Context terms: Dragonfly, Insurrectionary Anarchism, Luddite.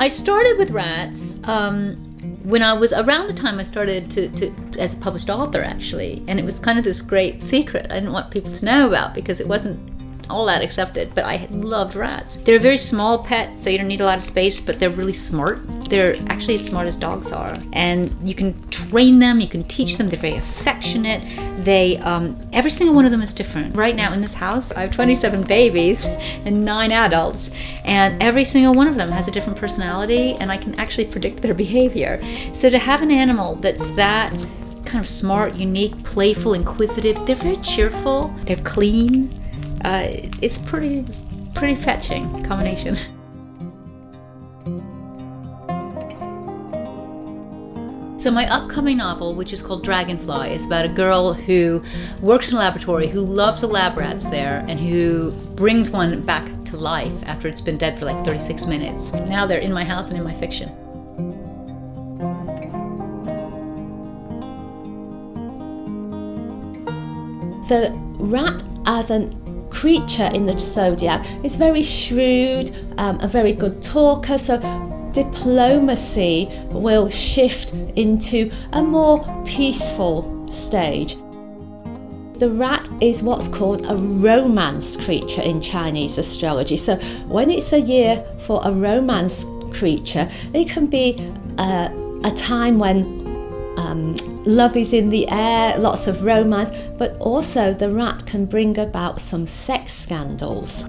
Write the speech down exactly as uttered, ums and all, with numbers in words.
I started with rats um, when I was around the time I started to, to as a published author, actually, and it was kind of this great secret I didn't want people to know about because it wasn't all that accepted, but I loved rats. They're a very small pet, so you don't need a lot of space, but they're really smart. They're actually as smart as dogs are, and you can train them, you can teach them, they're very affectionate. They, um, every single one of them is different. Right now in this house, I have twenty-seven babies and nine adults, and every single one of them has a different personality, and I can actually predict their behavior. So to have an animal that's that kind of smart, unique, playful, inquisitive, they're very cheerful, they're clean, Uh, it's pretty, pretty fetching combination. So my upcoming novel, which is called Dragonfly, is about a girl who works in a laboratory, who loves the lab rats there, and who brings one back to life after it's been dead for like thirty-six minutes. Now they're in my house and in my fiction. The rat as a creature in the zodiac is very shrewd, um, a very good talker, so diplomacy will shift into a more peaceful stage. The rat is what's called a romance creature in Chinese astrology, so when it's a year for a romance creature, it can be uh, a time when Um, love is in the air, lots of romance, but also the rat can bring about some sex scandals.